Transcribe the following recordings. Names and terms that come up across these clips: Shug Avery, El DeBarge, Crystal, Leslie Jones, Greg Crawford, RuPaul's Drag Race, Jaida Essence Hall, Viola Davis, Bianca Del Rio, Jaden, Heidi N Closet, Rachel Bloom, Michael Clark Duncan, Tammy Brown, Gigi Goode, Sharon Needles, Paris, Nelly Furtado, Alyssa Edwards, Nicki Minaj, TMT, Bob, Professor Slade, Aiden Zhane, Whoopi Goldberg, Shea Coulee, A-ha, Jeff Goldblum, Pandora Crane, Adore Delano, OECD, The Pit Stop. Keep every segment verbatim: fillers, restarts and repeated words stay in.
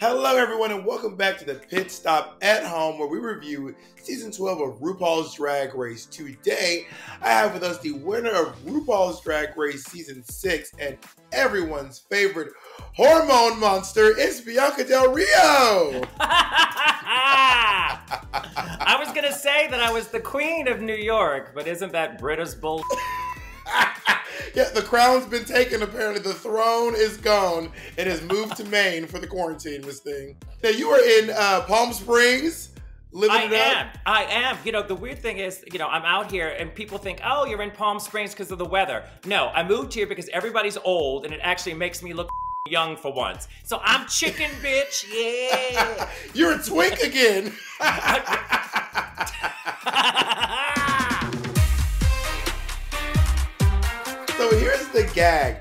Hello everyone and welcome back to The Pit Stop at Home, where we review season twelve of RuPaul's Drag Race. Today, I have with us the winner of RuPaul's Drag Race season six and everyone's favorite hormone monster, it's Bianca Del Rio! I was gonna say that I was the queen of New York, but isn't that British bull? Yeah, the crown's been taken, apparently. The throne is gone. It has moved to Maine for the quarantine, Miss Thing. Now, you are in uh, Palm Springs, living I it am. up. I am. You know, the weird thing is, you know, I'm out here and people think, oh, you're in Palm Springs because of the weather. No, I moved here because everybody's old and it actually makes me look young for once. So I'm chicken, bitch. Yeah. You're a twink again. So here's the gag.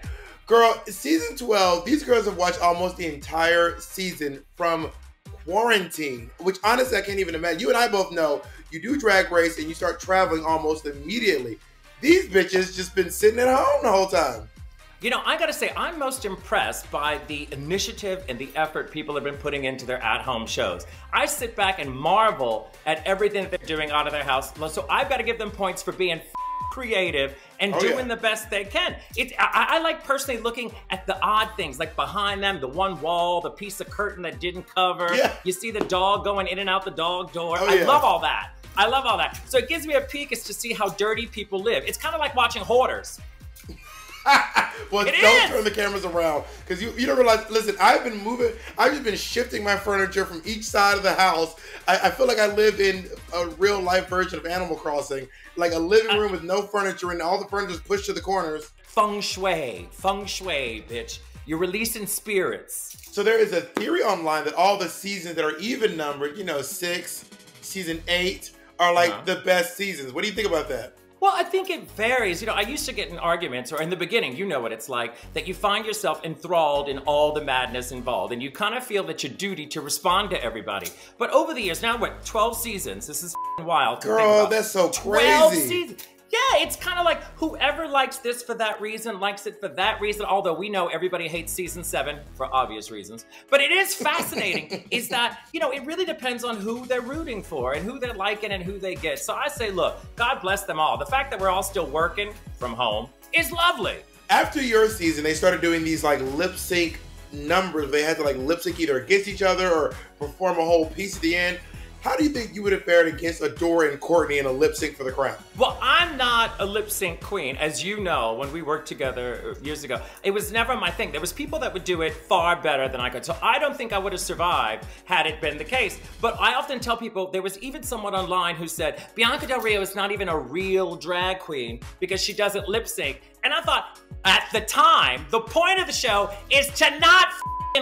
Girl, season twelve, these girls have watched almost the entire season from quarantine, which honestly, I can't even imagine. You and I both know you do Drag Race and you start traveling almost immediately. These bitches just been sitting at home the whole time. You know, I gotta say, I'm most impressed by the initiative and the effort people have been putting into their at-home shows. I sit back and marvel at everything that they're doing out of their house. So I've gotta give them points for being creative and oh, doing yeah. the best they can. It, I, I like personally looking at the odd things, like behind them, the one wall, the piece of curtain that didn't cover. Yeah. You see the dog going in and out the dog door. Oh, I yeah. love all that. I love all that. So it gives me a peek as to see how dirty people live. It's kind of like watching Hoarders. Well, it don't is. turn the cameras around, because you, you don't realize, listen, I've been moving, I've just been shifting my furniture from each side of the house. I, I feel like I live in a real life version of Animal Crossing, like a living room I, with no furniture and all the furniture is pushed to the corners. Feng shui, feng shui, bitch. You're releasing spirits. So there is a theory online that all the seasons that are even numbered, you know, six, season eight, are like uh-huh. the best seasons. What do you think about that? Well, I think it varies. You know, I used to get in arguments, or in the beginning, you know what it's like, that you find yourself enthralled in all the madness involved, and you kind of feel that your duty to respond to everybody. But over the years, now what, twelve seasons? This is wild. Girl, that's so crazy. twelve seasons. Yeah, it's kind of like whoever likes this for that reason, likes it for that reason, although we know everybody hates season seven for obvious reasons. But it is fascinating is that, you know, it really depends on who they're rooting for and who they're liking and who they get. So I say, look, God bless them all. The fact that we're all still working from home is lovely. After your season, they started doing these like lip sync numbers. They had to like lip sync either against each other or perform a whole piece at the end. How do you think you would have fared against Adore and Courtney in a lip sync for the crown? Well, I'm not a lip sync queen. As you know, when we worked together years ago, it was never my thing. There was people that would do it far better than I could. So I don't think I would have survived had it been the case. But I often tell people, there was even someone online who said, Bianca Del Rio is not even a real drag queen because she doesn't lip sync. And I thought, at the time, the point of the show is to not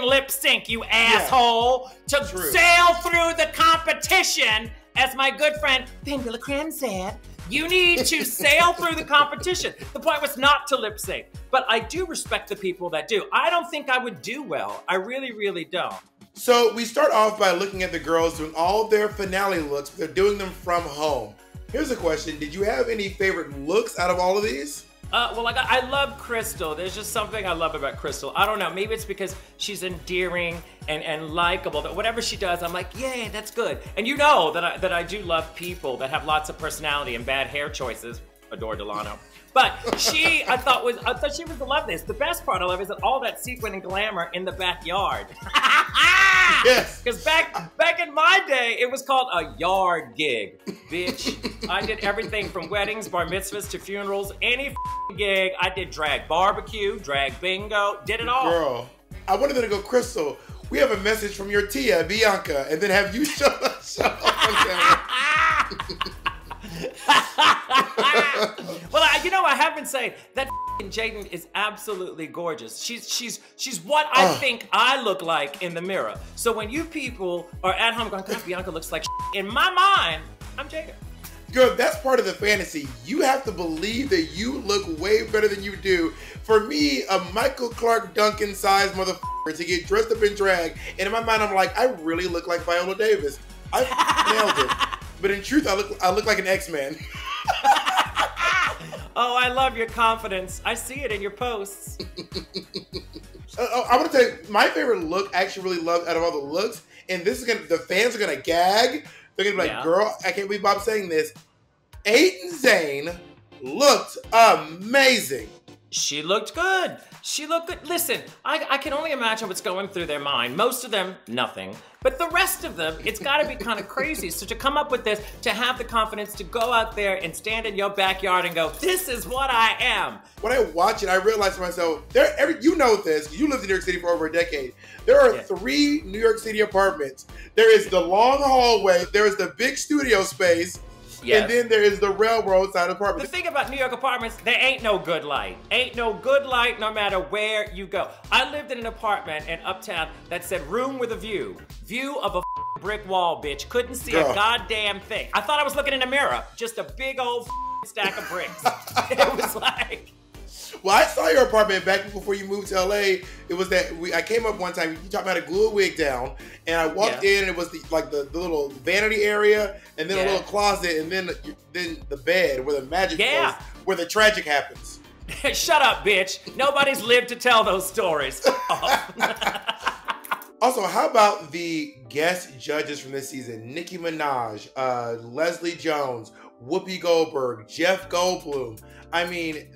lip sync, you asshole, yeah, to true. sail through the competition. As my good friend Pandora Crane said, you need to sail through the competition. The point was not to lip sync, but I do respect the people that do. I don't think I would do well. I really, really don't. So we start off by looking at the girls doing all their finale looks. They're doing them from home. Here's a question. Did you have any favorite looks out of all of these? Uh, well, I, got, I love Crystal. There's just something I love about Crystal. I don't know. Maybe it's because she's endearing and, and likable. That whatever she does, I'm like, yeah, that's good. And you know that I, that I do love people that have lots of personality and bad hair choices. Adore Delano. But she, I thought was, I thought she was the loveliest. The best part I love is that all that sequin and glamour in the backyard. Yes. Because back back in my day, it was called a yard gig, bitch. I did everything from weddings, bar mitzvahs to funerals, any gig. I did drag barbecue, drag bingo, did it all. Girl, I wanted them to go, Crystal, we have a message from your tia, Bianca, and then have you show up. Show up. Well, I, you know, I have been saying that Jaden is absolutely gorgeous. She's she's she's what I uh. think I look like in the mirror. So when you people are at home going, God, Bianca looks like in my mind, I'm Jaden. Girl, that's part of the fantasy. You have to believe that you look way better than you do. For me, a Michael Clark Duncan sized motherfucker to get dressed up in drag, and in my mind, I'm like, I really look like Viola Davis. I nailed it. But in truth, I look I look like an X-Man. Oh, I love your confidence. I see it in your posts. Uh, I want to tell you, my favorite look, I actually really loved out of all the looks, and this is going to, the fans are going to gag. They're going to be yeah. like, girl, I can't believe Bob's saying this. Aiden Zhane looked amazing. She looked good. She looked good. Listen, I, I can only imagine what's going through their mind. Most of them, nothing. But the rest of them, it's got to be kind of crazy. So to come up with this, to have the confidence to go out there and stand in your backyard and go, this is what I am. When I watch it, I realize to myself, there. Every, you know this. You lived in New York City for over a decade. There are yeah. three New York City apartments. There is the long hallway. There is the big studio space. Yes. And then there is the railroad side apartment. The thing about New York apartments, there ain't no good light. Ain't no good light no matter where you go. I lived in an apartment in Uptown that said room with a view. View of a brick wall, bitch. Couldn't see Girl. a goddamn thing. I thought I was looking in a mirror. Just a big old stack of bricks. It was like... Well, I saw your apartment back before you moved to L A. It was that we, I came up one time. You talked about a glue wig down, and I walked yeah. in, and it was the, like the, the little vanity area, and then yeah. a little closet, and then then the bed where the magic yeah. goes, where the tragic happens. Shut up, bitch! Nobody's lived to tell those stories. Oh. Also, how about the guest judges from this season? Nicki Minaj, uh, Leslie Jones, Whoopi Goldberg, Jeff Goldblum. I mean.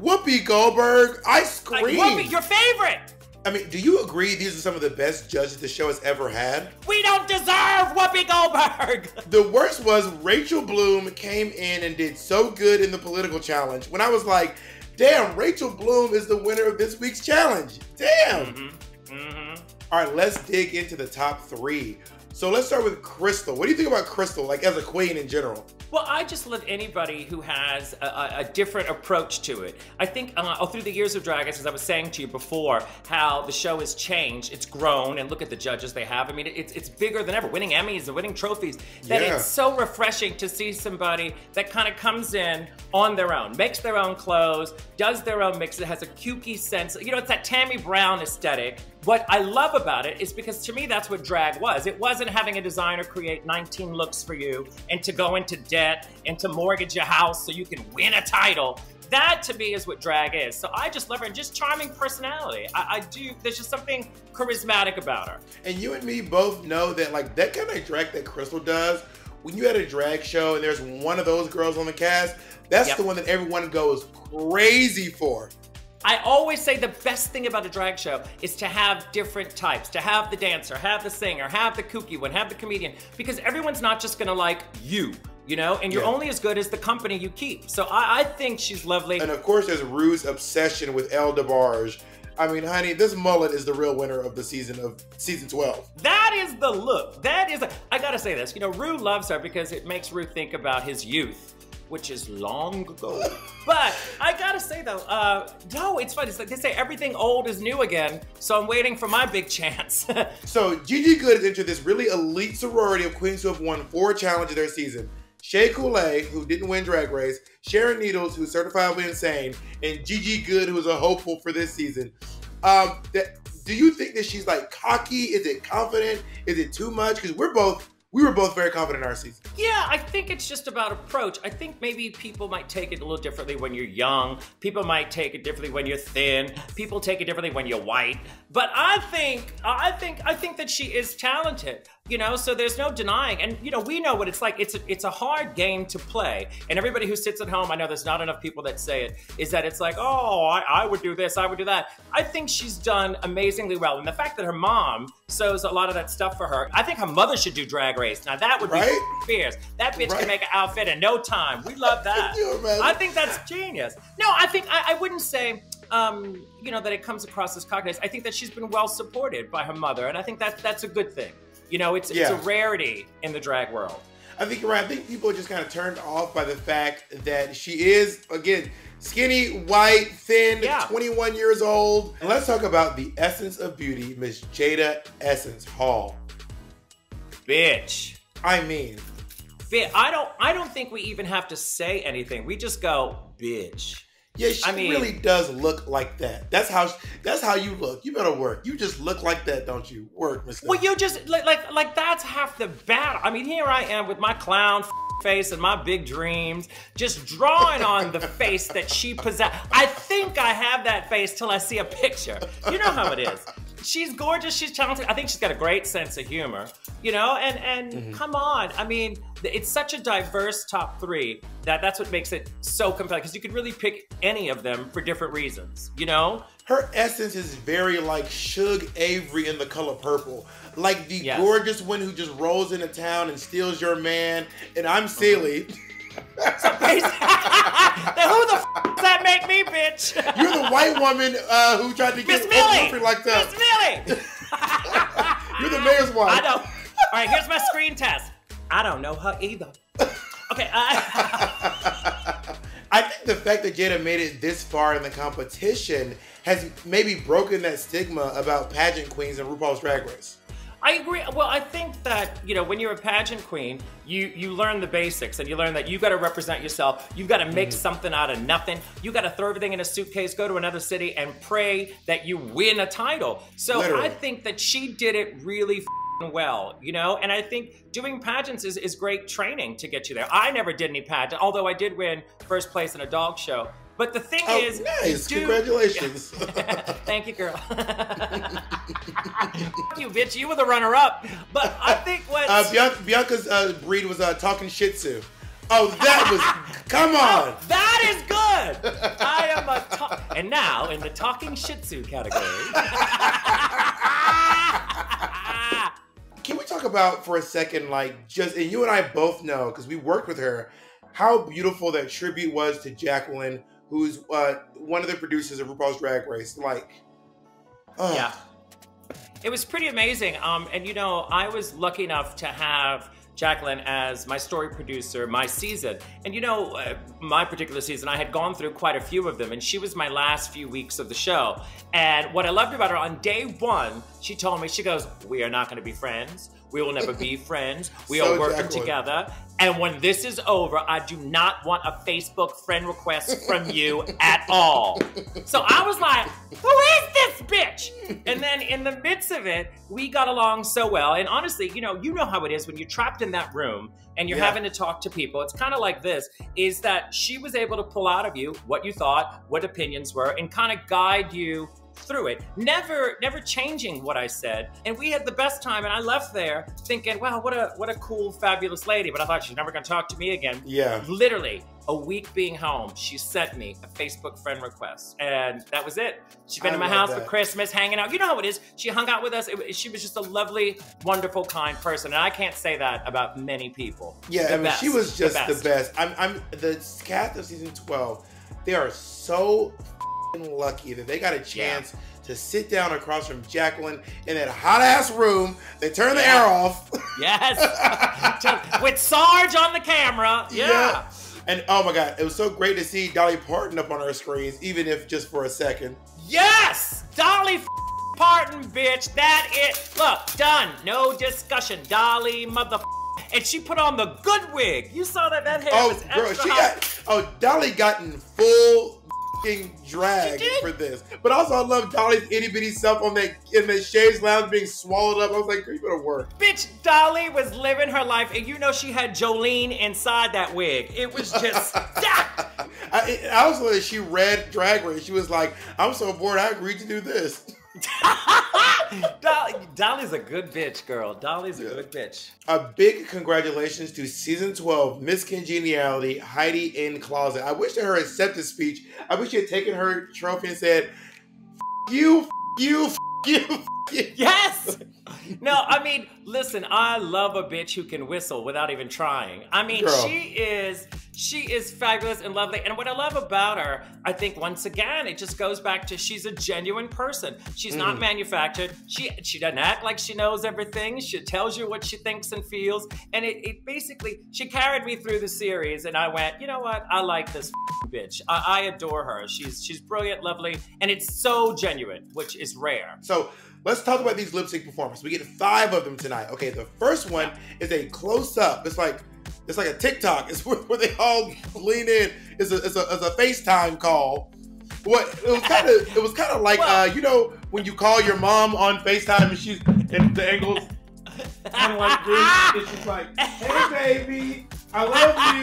Whoopi Goldberg, I screamed. Like, Whoopi, your favorite. I mean, do you agree these are some of the best judges the show has ever had? We don't deserve Whoopi Goldberg. The worst was Rachel Bloom came in and did so good in the political challenge when I was like, damn, Rachel Bloom is the winner of this week's challenge. Damn. Mm-hmm. Mm-hmm. All right, let's dig into the top three. So let's start with Crystal. What do you think about Crystal, like as a queen in general? Well, I just love anybody who has a, a different approach to it. I think uh, through the years of Drag Race, as I was saying to you before, how the show has changed, it's grown, and look at the judges they have. I mean, it's, it's bigger than ever, winning Emmys and winning trophies. That yeah. it's so refreshing to see somebody that kind of comes in on their own, makes their own clothes, does their own mix, it has a kooky sense. You know, it's that Tammy Brown aesthetic. What I love about it is because to me, that's what drag was. It wasn't having a designer create nineteen looks for you and to go into debt and to mortgage your house so you can win a title. That to me is what drag is. So I just love her and just charming personality. I, I do, there's just something charismatic about her. And you and me both know that like that kind of drag that Crystal does, when you had a drag show and there's one of those girls on the cast, that's yep. the one that everyone goes crazy for. I always say the best thing about a drag show is to have different types, to have the dancer, have the singer, have the kooky one, have the comedian, because everyone's not just gonna like you, you know? And you're yeah. only as good as the company you keep. So I, I think she's lovely. And of course there's Rue's obsession with El DeBarge. I mean, honey, this mullet is the real winner of the season of season twelve. That is the look, that is, a, I gotta say this, you know, Rue loves her because it makes Rue think about his youth, which is long ago. But I gotta say though, uh, no, it's funny. It's like they say everything old is new again, so I'm waiting for my big chance. So Gigi Goode has entered this really elite sorority of queens who have won four challenges their season. Shea Coulee, who didn't win Drag Race, Sharon Needles, who's certifiably insane, and Gigi Goode, who's a hopeful for this season. Um, that, do you think that she's like cocky? Is it confident? Is it too much? Because we're both We were both very confident in our season. Yeah, I think it's just about approach. I think maybe people might take it a little differently when you're young. People might take it differently when you're thin. People take it differently when you're white. But I think, I think, I think that she is talented. You know, so there's no denying. And, you know, we know what it's like. It's a, it's a hard game to play. And everybody who sits at home, I know there's not enough people that say it, is that it's like, oh, I, I would do this, I would do that. I think she's done amazingly well. And the fact that her mom sews a lot of that stuff for her, I think her mother should do Drag Race. Now, that would be right? fierce. That bitch right? can make an outfit in no time. We love that. You, I think that's genius. No, I think, I, I wouldn't say... Um, you know, that it comes across as cockiness. I think that she's been well supported by her mother, and I think that, that's a good thing. You know, it's, yeah. it's a rarity in the drag world. I think you're right. I think people are just kind of turned off by the fact that she is, again, skinny, white, thin, yeah. twenty-one years old. And let's talk about the essence of beauty, Miss Jaida Essence Hall. Bitch. I mean. Bitch. I don't, I don't think we even have to say anything. We just go, bitch. Yeah, she I mean, really does look like that. That's how that's how you look. You better work. You just look like that, don't you? Work, Mister Well, you just like like like that's half the battle. I mean, here I am with my clown face and my big dreams, just drawing on the face that she possessed. I think I have that face till I see a picture. You know how it is. She's gorgeous, she's talented. I think she's got a great sense of humor, you know? And, and mm-hmm. come on, I mean, it's such a diverse top three that that's what makes it so compelling, because you could really pick any of them for different reasons, you know? Her essence is very like Shug Avery in The Color Purple. Like the yes. gorgeous one who just rolls into town and steals your man, and I'm silly. Mm-hmm. So please, who the f does that make me, bitch? You're the white woman uh, who tried to Miss get Millie like that. Miss Millie. You're the mayor's wife. I don't. All right, here's my screen test. I don't know her either. Okay. I, I think the fact that Jaida made it this far in the competition has maybe broken that stigma about pageant queens and RuPaul's Drag Race. I agree. Well, I think that, you know, when you're a pageant queen, you, you learn the basics, and you learn that you've got to represent yourself. You've got to make mm-hmm. something out of nothing. You've got to throw everything in a suitcase, go to another city, and pray that you win a title. So literally. I think that she did it really f***ing well, you know? And I think doing pageants is, is great training to get you there. I never did any pageant, although I did win first place in a dog show. But the thing oh, is, nice. Dude, congratulations. Thank you, girl. You bitch, you were the runner-up. But I think what uh, Bianca, Bianca's uh, breed was uh, talking Shih Tzu. Oh, that was come on. Oh, that is good. I am a talk, and now in the talking Shih Tzu category. Can we talk about for a second, like just and you and I both know because we worked with her, how beautiful that tribute was to Jacqueline, who's uh, one of the producers of RuPaul's Drag Race. Like, oh. Yeah. It was pretty amazing. Um, and you know, I was lucky enough to have Jacqueline as my story producer, my season. And you know, uh, my particular season, I had gone through quite a few of them, and she was my last few weeks of the show. And what I loved about her, on day one, she told me, she goes, we are not gonna be friends. We will never be friends. We so are working Jacqueline. together. And when this is over, I do not want a Facebook friend request from you at all. So I was like, who is this bitch? And then in the midst of it, we got along so well. And honestly, you know, you know how it is when you're trapped in that room and you're yeah. having to talk to people. It's kind of like this, is that she was able to pull out of you what you thought, what opinions were, and kind of guide you through it, never never changing what I said. And we had the best time, and I left there thinking, wow, what a what a cool, fabulous lady. But I thought, she's never gonna talk to me again. Yeah. Literally, a week being home, she sent me a Facebook friend request, and that was it. She'd been I in my house that. for Christmas, hanging out. You know how it is. She hung out with us. It, she was just a lovely, wonderful, kind person, and I can't say that about many people. Yeah, the I mean, best. she was just the best. The best. I'm, I'm the cast of season twelve. They are so lucky that they got a chance yeah. to sit down across from Jacqueline in that hot ass room. They turned yeah. the air off. Yes. With Sarge on the camera. Yeah. yeah. And oh my God, it was so great to see Dolly Parton up on our screens, even if just for a second. Yes! Dolly f Parton, bitch. That it. Look, done. No discussion. Dolly motherfucker. And she put on the good wig. You saw that that hair oh, was extra girl, she hot. got Oh, Dolly got in full drag for this, but also I love Dolly's itty bitty self on that in the Shaves Lounge being swallowed up. I was like, girl, you better work. Bitch, Dolly was living her life, and you know she had Jolene inside that wig. It was just. I, I also love that she read Drag Race. She was like, I'm so bored, I agreed to do this. Dolly, Dolly's a good bitch, girl. Dolly's a yeah. good bitch. A big congratulations to season twelve, Miss Congeniality, Heidi N Closet. I wish that her acceptance speech, I wish she had taken her trophy and said, f you, f you, f you, f you. Yes! No, I mean, listen, I love a bitch who can whistle without even trying. I mean, girl. she is... She is fabulous and lovely. And what I love about her, I think once again, it just goes back to she's a genuine person. She's mm. not manufactured. She she doesn't act like she knows everything. She tells you what she thinks and feels. And it, it basically, she carried me through the series, and I went, you know what? I like this bitch. I, I adore her. She's, she's brilliant, lovely, and it's so genuine, which is rare. So let's talk about these lip sync performances. We get five of them tonight. Okay, the first one is a close-up. It's like, It's like a TikTok. It's where, where they all lean in. It's a, it's a, it's a FaceTime call. What it was kind of it was kind of like well, uh, you know when you call your mom on FaceTime and she's in the angles. Kind of like this. It's just like, hey baby, I love you.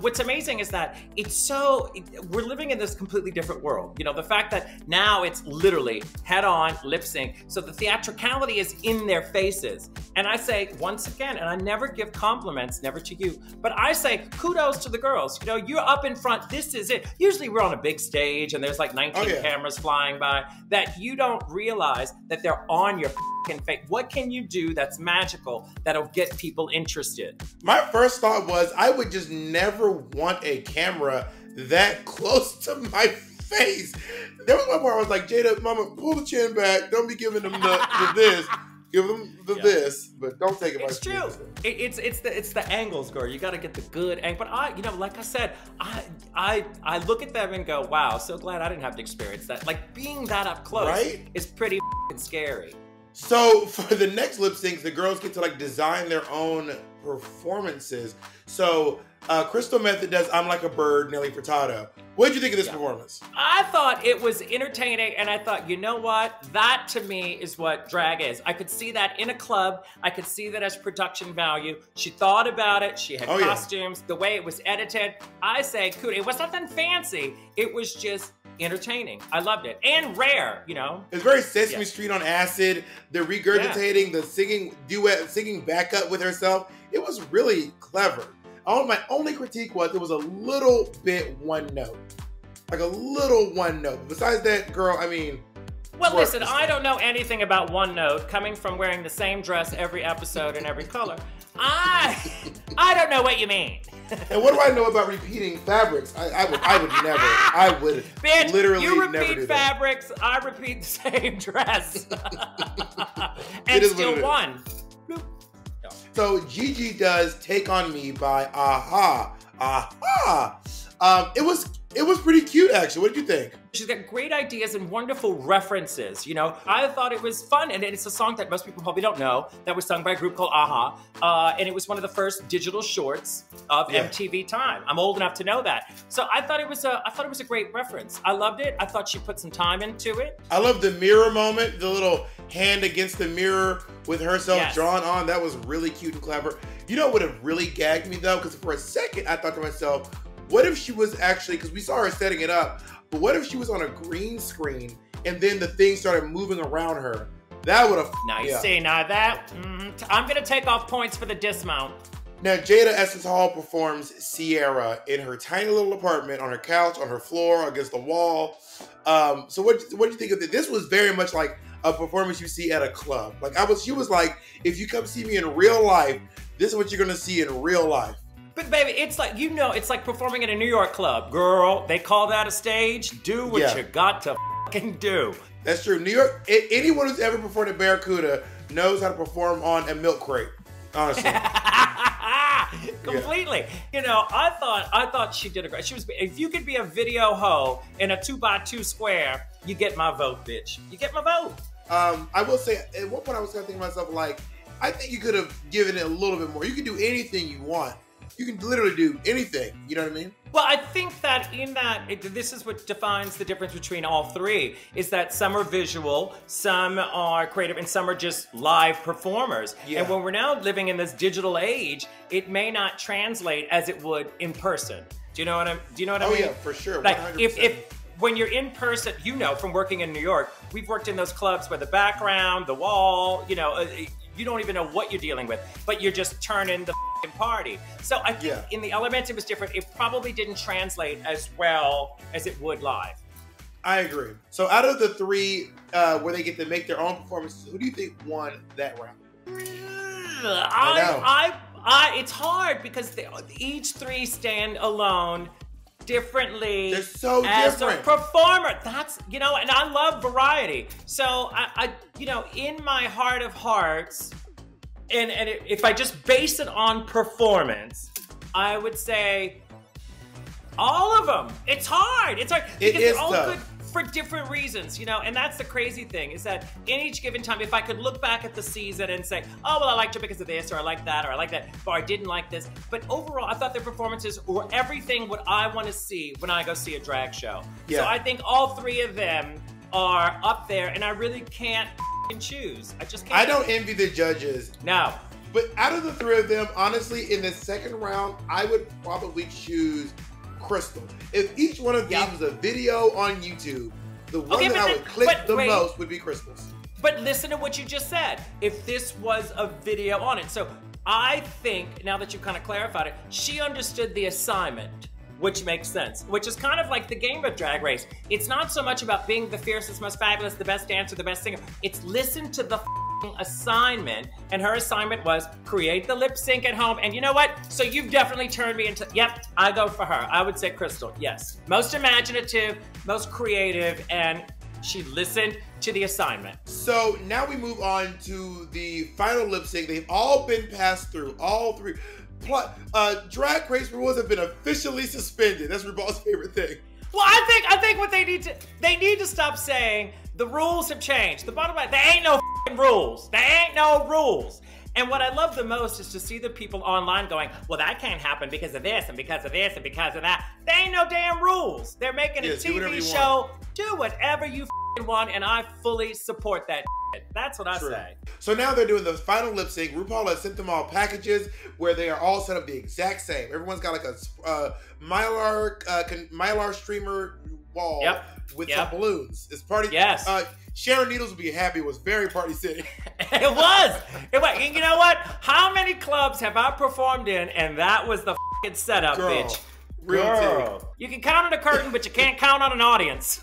What's amazing is that it's so, it, we're living in this completely different world. You know, the fact that now it's literally head on lip sync. So the theatricality is in their faces. And I say, once again, and I never give compliments, never to you, but I say kudos to the girls. You know, you're up in front, this is it. Usually we're on a big stage and there's like nineteen oh, yeah. cameras flying by that you don't realize that they're on your f***ing face. What can you do that's magical that'll get people interested? My first thought was I would just never want a camera that close to my face. There was one where I was like, Jaida, mama, pull the chin back. Don't be giving them the, the this. Give them the yeah. this, but don't take it. It's true. It, it's it's the it's the angles, girl. You got to get the good angle. But I, you know, like I said, I I I look at them and go, wow, so glad I didn't have to experience that. Like being that up close right? is pretty f***ing scary. So for the next lip syncs, the girls get to like design their own performances. So. Uh, Crystal Method does I'm Like a Bird, Nelly Furtado. What did you think of this yeah. performance? I thought it was entertaining, and I thought, you know what? That, to me, is what drag is. I could see that in a club. I could see that as production value. She thought about it. She had oh, costumes. Yeah. The way it was edited. I say, kudos. It was nothing fancy. It was just entertaining. I loved it. And rare, you know? It's very Sesame yeah. Street on acid. The regurgitating, yeah. the singing duet, singing back up with herself. It was really clever. All, my only critique was it was a little bit one note. Like a little one note. Besides that, girl, I mean... Well, listen, I don't know anything about one note coming from wearing the same dress every episode in every color. I I don't know what you mean. And what do I know about repeating fabrics? I, I would I would never. I would Bitch, literally never do that. You repeat fabrics, I repeat the same dress. And still won. So Gigi does "Take on Me" by A-ha. A-ha. Um, it was it was pretty cute actually. What did you think? She's got great ideas and wonderful references. You know, I thought it was fun, and it's a song that most people probably don't know that was sung by a group called A-ha, uh, and it was one of the first digital shorts of yeah. M T V time. I'm old enough to know that, so I thought it was a I thought it was a great reference. I loved it. I thought she put some time into it. I love the mirror moment, the little hand against the mirror with herself yes. drawn on. That was really cute and clever. You know what would have really gagged me though, because for a second I thought to myself, what if she was actually, because we saw her setting it up, but what if she was on a green screen and then the thing started moving around her? That would have Now you yeah. see, now that, mm, I'm going to take off points for the dismount. Now, Jaida Essence Hall performs Sierra in her tiny little apartment, on her couch, on her floor, against the wall. Um, so what what do you think of this? This was very much like a performance you see at a club. Like I was, she was like, if you come see me in real life, this is what you're going to see in real life. But baby, it's like, you know, it's like performing at a New York club. Girl, they call that a stage. Do what yeah. you got to fucking do. That's true. New York, anyone who's ever performed at Barracuda knows how to perform on a milk crate, honestly. Completely. Yeah. You know, I thought I thought she did a great, she was, if you could be a video hoe in a two by two square, you get my vote, bitch. You get my vote. Um, I will say, at one point I was kind of thinking to myself, like, I think you could have given it a little bit more. You can do anything you want. You can literally do anything, you know what I mean? Well, I think that in that, it, this is what defines the difference between all three, is that some are visual, some are creative, and some are just live performers. Yeah. And when we're now living in this digital age, it may not translate as it would in person. Do you know what I, do you know what I oh, mean? Oh yeah, for sure, one hundred percent. Like if, if, when you're in person, you know, from working in New York, we've worked in those clubs where the background, the wall, you know, you don't even know what you're dealing with, but you're just turning the f***ing party. So I think yeah. in the elements, it was different. It probably didn't translate as well as it would live. I agree. So out of the three uh, where they get to make their own performances, who do you think won that round? I, I, I, it's hard because they, each three stand alone differently. They're so as different. A performer. That's, you know, and I love variety. So I, I you know, in my heart of hearts, and, and if I just base it on performance, I would say all of them. It's hard. It's hard. Because it is they're all tough. Good for different reasons, you know, and that's the crazy thing is that in each given time, if I could look back at the season and say, oh, well, I liked her because of this, or I like that, or I like that, or I didn't like this. But overall, I thought their performances were everything what I want to see when I go see a drag show. Yeah. So I think all three of them are up there, and I really can't choose. I just can't. I don't envy the judges. No. But out of the three of them, honestly, in the second round, I would probably choose Crystal. If each one of yep. these was a video on YouTube, the one okay, that I would then, click the wait. most would be Crystal's. But listen to what you just said. If this was a video on it. So I think, now that you've kind of clarified it, she understood the assignment, which makes sense, which is kind of like the game of Drag Race. It's not so much about being the fiercest, most fabulous, the best dancer, the best singer. It's listen to the f***ing assignment. And her assignment was create the lip sync at home. And you know what? So you've definitely turned me into, yep, I go for her. I would say Crystal, yes. Most imaginative, most creative, and she listened to the assignment. So now we move on to the final lip sync. They've all been passed through, all three. Uh, drag race rules have been officially suspended. That's RuPaul's favorite thing. Well, I think I think what they need to they need to stop saying the rules have changed. The bottom line, there ain't no f***ing rules. There ain't no rules. And what I love the most is to see the people online going, well, that can't happen because of this and because of this and because of that. There ain't no damn rules. They're making yes, a T V show. Want. Do whatever you f***ing want, and I fully support that. That's what I True. say. So now they're doing the final lip sync. RuPaul has sent them all packages where they are all set up the exact same. Everyone's got like a uh, Mylar uh, Mylar streamer wall yep. with yep. some balloons. It's party. Yes. Uh, Sharon Needles would be happy. It was very party city. It was. It was. And you know what? How many clubs have I performed in and that was the fucking setup, Girl. bitch? Real Girl. Too. You can count on a curtain, but you can't count on an audience.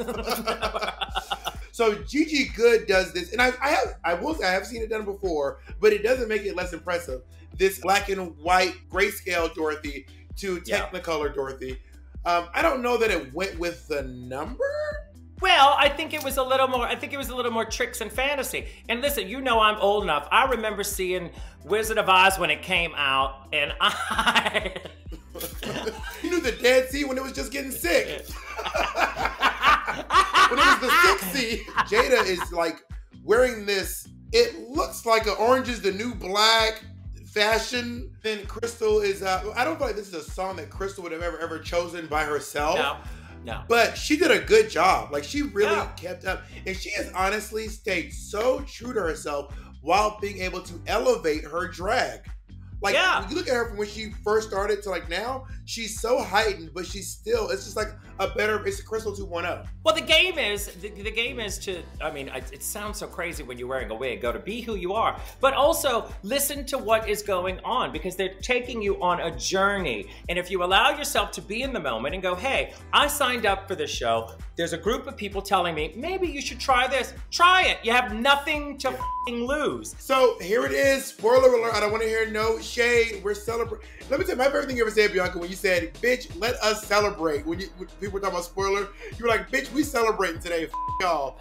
So Gigi Goode does this, and I, I have I will say I have seen it done before, but it doesn't make it less impressive. This black and white grayscale Dorothy to Technicolor yeah. Dorothy. Um, I don't know that it went with the number. Well, I think it was a little more. I think it was a little more tricks and fantasy. And listen, you know I'm old enough. I remember seeing Wizard of Oz when it came out, and I you knew the Dead Sea when it was just getting sick. When it was the sixties, Jaida is like wearing this, it looks like an Orange is the New Black fashion. Then Crystal is, uh, I don't feel like this is a song that Crystal would have ever, ever chosen by herself. No, no. But she did a good job. Like she really yeah. kept up. And she has honestly stayed so true to herself while being able to elevate her drag. Like, yeah. when you look at her from when she first started to like now, she's so heightened, but she's still, it's just like a better, it's a Crystal two point oh. Well, the game is, the, the game is to, I mean, it, it sounds so crazy when you're wearing a wig, go to be who you are, but also listen to what is going on because they're taking you on a journey. And if you allow yourself to be in the moment and go, hey, I signed up for this show. There's a group of people telling me, maybe you should try this. Try it. You have nothing to f***ing lose. So here it is. Spoiler alert. I don't want to hear no shade. We're celebrating. Let me tell you, my favorite thing you ever said, Bianca, when you said, bitch, let us celebrate. When, you, when people were talking about spoiler, you were like, bitch, we celebrating today. F*** y'all.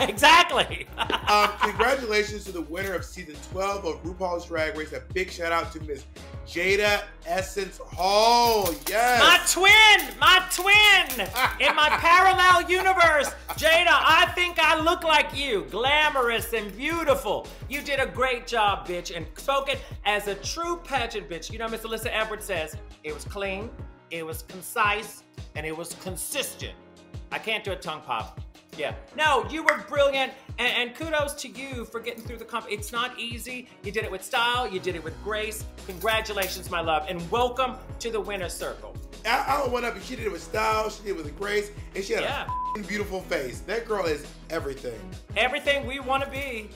Exactly. um, congratulations to the winner of season twelve of RuPaul's Drag Race. A big shout out to Miss Jaida Essence Hall. Yes. My twin. My twin. In my parallel universe. Jaida, I think I look like you. Glamorous and beautiful. You did a great job, bitch. And spoken as a true pageant bitch. You know, Miss Alyssa Edwards says, it was clean, it was concise, and it was consistent. I can't do a tongue pop. Yeah. No, you were brilliant, and, and kudos to you for getting through the comp. It's not easy. You did it with style. You did it with grace. Congratulations, my love, and welcome to the winner's circle. I, I went up, and she did it with style. She did it with grace, and she had yeah. a beautiful face. That girl is everything. Everything we want to be.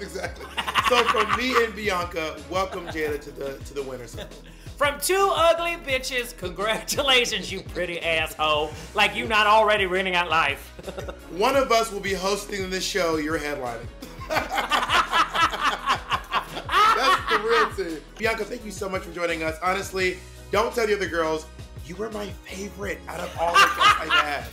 Exactly. So from me and Bianca, welcome Jaida to the to the winner's circle. From two ugly bitches, congratulations, you pretty asshole. Like you not already renting out life. One of us will be hosting the show, you're headlining. That's the real thing. Bianca, thank you so much for joining us. Honestly, don't tell the other girls, you were my favorite out of all the guys I had.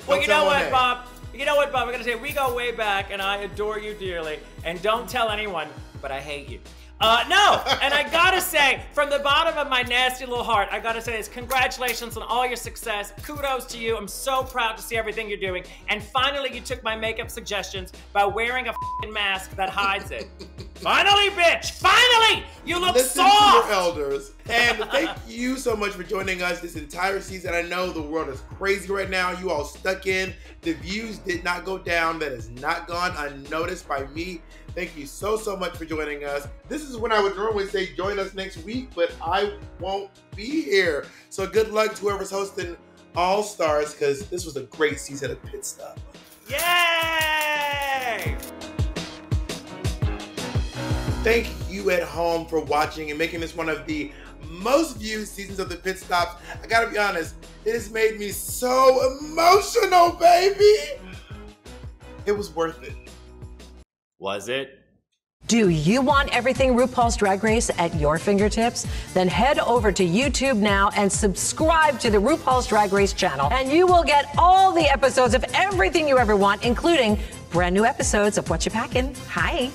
Don't well, you know what, that. Bob? You know what, Bob? I'm gonna say we go way back, and I adore you dearly. And don't tell anyone, but I hate you. Uh, no, and I gotta say, from the bottom of my nasty little heart, I gotta say this: congratulations on all your success. Kudos to you. I'm so proud to see everything you're doing. And finally, you took my makeup suggestions by wearing a f***ing mask that hides it. Finally, bitch! Finally! You look Listen soft! Listen to your elders. And thank you so much for joining us this entire season. I know the world is crazy right now. You all stuck in. The views did not go down. That has not gone unnoticed by me. Thank you so, so much for joining us. This is when I would normally say join us next week, but I won't be here. So good luck to whoever's hosting All Stars, because this was a great season of Pit Stop. Yay! Thank you at home for watching and making this one of the most viewed seasons of The Pit Stops. I gotta be honest, it has made me so emotional, baby. It was worth it. Was it? Do you want everything RuPaul's Drag Race at your fingertips? Then head over to YouTube now and subscribe to the RuPaul's Drag Race channel, and you will get all the episodes of everything you ever want, including brand new episodes of What You Packin'. Hi.